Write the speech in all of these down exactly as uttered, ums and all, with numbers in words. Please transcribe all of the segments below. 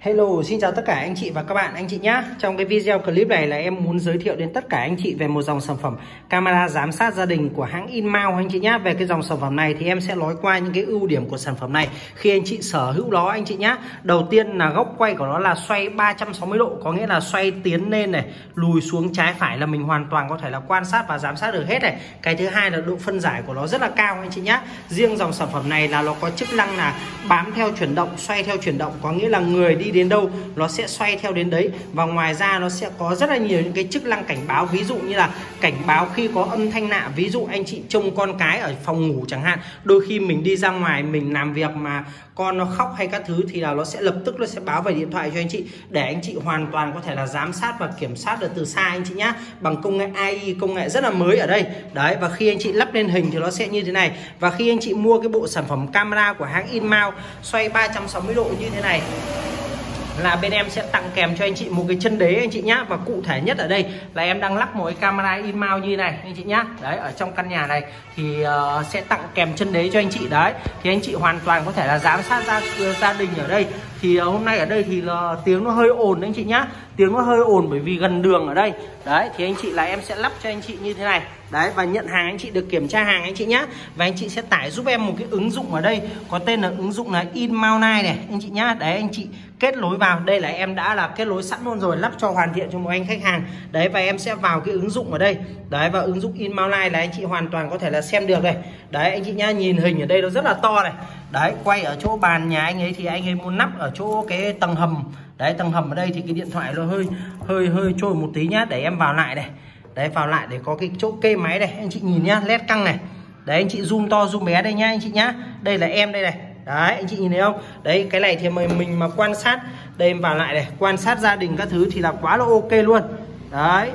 Hello, xin chào tất cả anh chị và các bạn, anh chị nhé. Trong cái video clip này là em muốn giới thiệu đến tất cả anh chị về một dòng sản phẩm camera giám sát gia đình của hãng Inmao anh chị nhé. Về cái dòng sản phẩm này thì em sẽ nói qua những cái ưu điểm của sản phẩm này khi anh chị sở hữu nó anh chị nhé. Đầu tiên là góc quay của nó là xoay ba trăm sáu mươi độ, có nghĩa là xoay tiến lên này, lùi xuống trái phải là mình hoàn toàn có thể là quan sát và giám sát được hết này. Cái thứ hai là độ phân giải của nó rất là cao anh chị nhé. Riêng dòng sản phẩm này là nó có chức năng là bám theo chuyển động, xoay theo chuyển động, có nghĩa là người đi đến đâu nó sẽ xoay theo đến đấy. Và ngoài ra nó sẽ có rất là nhiều những cái chức năng cảnh báo, ví dụ như là cảnh báo khi có âm thanh lạ, ví dụ anh chị trông con cái ở phòng ngủ chẳng hạn, đôi khi mình đi ra ngoài mình làm việc mà con nó khóc hay các thứ thì là nó sẽ lập tức nó sẽ báo về điện thoại cho anh chị, để anh chị hoàn toàn có thể là giám sát và kiểm soát được từ xa anh chị nhá, bằng công nghệ a i, công nghệ rất là mới ở đây đấy. Và khi anh chị lắp lên hình thì nó sẽ như thế này. Và khi anh chị mua cái bộ sản phẩm camera của hãng Inmao xoay ba trăm sáu mươi độ như thế này là bên em sẽ tặng kèm cho anh chị một cái chân đế anh chị nhá. Và cụ thể nhất ở đây là em đang lắp một cái camera Inmao như này anh chị nhá. Đấy, ở trong căn nhà này thì uh, sẽ tặng kèm chân đế cho anh chị đấy. Thì anh chị hoàn toàn có thể là giám sát gia, gia đình ở đây. Thì uh, hôm nay ở đây thì là tiếng nó hơi ồn anh chị nhá. Tiếng nó hơi ồn bởi vì gần đường ở đây. Đấy, thì anh chị là em sẽ lắp cho anh chị như thế này. Đấy, và nhận hàng anh chị được kiểm tra hàng anh chị nhá. Và anh chị sẽ tải giúp em một cái ứng dụng ở đây có tên là ứng dụng là Inmao này anh chị nhá. Đấy, anh chị kết nối vào đây là em đã là kết nối sẵn luôn rồi, lắp cho hoàn thiện cho một anh khách hàng đấy. Và em sẽ vào cái ứng dụng ở đây đấy, và ứng dụng Inmao này là anh chị hoàn toàn có thể là xem được này đấy anh chị nhá. Nhìn hình ở đây nó rất là to này đấy, quay ở chỗ bàn nhà anh ấy thì anh ấy muốn nắp ở chỗ cái tầng hầm đấy. Tầng hầm ở đây thì cái điện thoại nó hơi hơi hơi trôi một tí nhá, để em vào lại này đấy, vào lại để có cái chỗ kê máy này anh chị nhìn nhá, led căng này đấy. Anh chị zoom to zoom bé đây nhá anh chị nhá. Đây là em đây này. Đấy, anh chị nhìn thấy không? Đấy, cái này thì mình, mình mà quan sát. Đây em vào lại này, quan sát gia đình các thứ thì là quá là ok luôn. Đấy,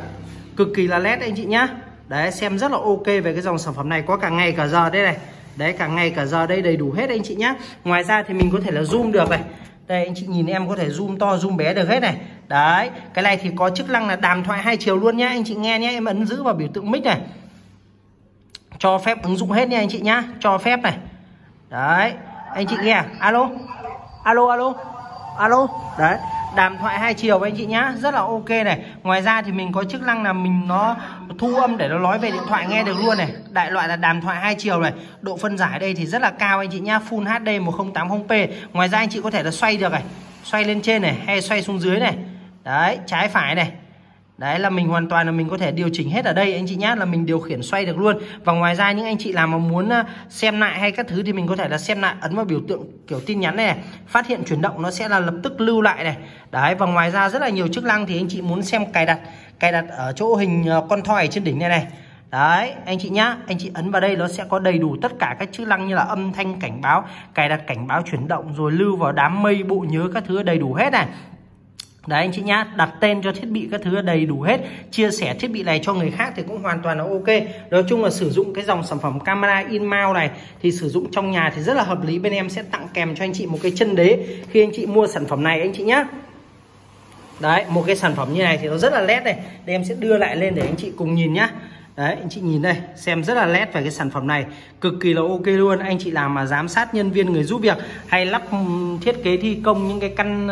cực kỳ là nét anh chị nhá. Đấy, xem rất là ok về cái dòng sản phẩm này. Có cả ngày cả giờ đây này. Đấy, cả ngày cả giờ đây đầy đủ hết anh chị nhá. Ngoài ra thì mình có thể là zoom được này. Đây, anh chị nhìn em có thể zoom to, zoom bé được hết này. Đấy, cái này thì có chức năng là đàm thoại hai chiều luôn nhá. Anh chị nghe nhá, em ấn giữ vào biểu tượng mic này. Cho phép ứng dụng hết nha anh chị nhá. Cho phép này. Đấy, anh chị nghe, alo alo alo alo đấy, đàm thoại hai chiều với anh chị nhá, rất là ok này. Ngoài ra thì mình có chức năng là mình nó thu âm để nó nói về điện thoại nghe được luôn này. Đại loại là đàm thoại hai chiều này. Độ phân giải đây thì rất là cao anh chị nhá, Full hát đê một không tám không p. Ngoài ra anh chị có thể là xoay được này, xoay lên trên này hay xoay xuống dưới này đấy, trái phải này. Đấy là mình hoàn toàn là mình có thể điều chỉnh hết ở đây anh chị nhá, là mình điều khiển xoay được luôn. Và ngoài ra những anh chị nào mà muốn xem lại hay các thứ thì mình có thể là xem lại, ấn vào biểu tượng kiểu tin nhắn này, này. Phát hiện chuyển động nó sẽ là lập tức lưu lại này. Đấy, và ngoài ra rất là nhiều chức năng thì anh chị muốn xem cài đặt, cài đặt ở chỗ hình con thoi trên đỉnh này này. Đấy, anh chị nhá, anh chị ấn vào đây nó sẽ có đầy đủ tất cả các chức năng như là âm thanh cảnh báo, cài đặt cảnh báo chuyển động rồi lưu vào đám mây, bộ nhớ các thứ đầy đủ hết này. Đấy anh chị nhá, đặt tên cho thiết bị các thứ đầy đủ hết, chia sẻ thiết bị này cho người khác thì cũng hoàn toàn là ok. Nói chung là sử dụng cái dòng sản phẩm camera Inmao này thì sử dụng trong nhà thì rất là hợp lý. Bên em sẽ tặng kèm cho anh chị một cái chân đế khi anh chị mua sản phẩm này anh chị nhá. Đấy, một cái sản phẩm như này thì nó rất là nét này. Đây em sẽ đưa lại lên để anh chị cùng nhìn nhá. Đấy, anh chị nhìn đây, xem rất là nét về cái sản phẩm này, cực kỳ là ok luôn. Anh chị làm mà giám sát nhân viên, người giúp việc hay lắp thiết kế thi công những cái căn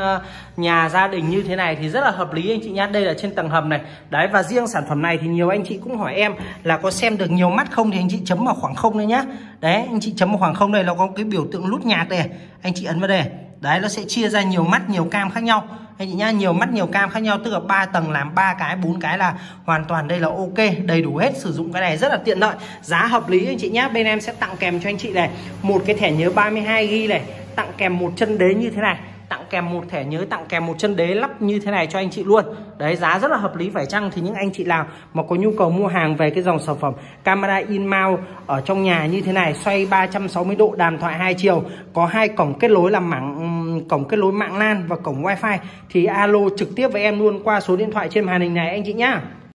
nhà gia đình như thế này thì rất là hợp lý anh chị nhá. Đây là trên tầng hầm này. Đấy, và riêng sản phẩm này thì nhiều anh chị cũng hỏi em là có xem được nhiều mắt không, thì anh chị chấm vào khoảng không đây nhá. Đấy, anh chị chấm vào khoảng không đây, nó có cái biểu tượng nút nhạc này, anh chị ấn vào đây. Đấy, nó sẽ chia ra nhiều mắt, nhiều cam khác nhau anh chị nhá, nhiều mắt nhiều cam khác nhau, tức là ba tầng làm ba cái, bốn cái là hoàn toàn đây là ok, đầy đủ hết. Sử dụng cái này rất là tiện lợi, giá hợp lý anh chị nhá. Bên em sẽ tặng kèm cho anh chị này một cái thẻ nhớ ba mươi hai gi-ga-bai này, tặng kèm một chân đế như thế này, tặng kèm một thẻ nhớ, tặng kèm một chân đế lắp như thế này cho anh chị luôn. Đấy, giá rất là hợp lý phải chăng. Thì những anh chị nào mà có nhu cầu mua hàng về cái dòng sản phẩm camera Inmao ở trong nhà như thế này, xoay ba trăm sáu mươi độ, đàm thoại hai chiều, có hai cổng kết nối là mảng cổng kết nối mạng LAN và cổng wifi, thì alo trực tiếp với em luôn qua số điện thoại trên màn hình này anh chị nhá.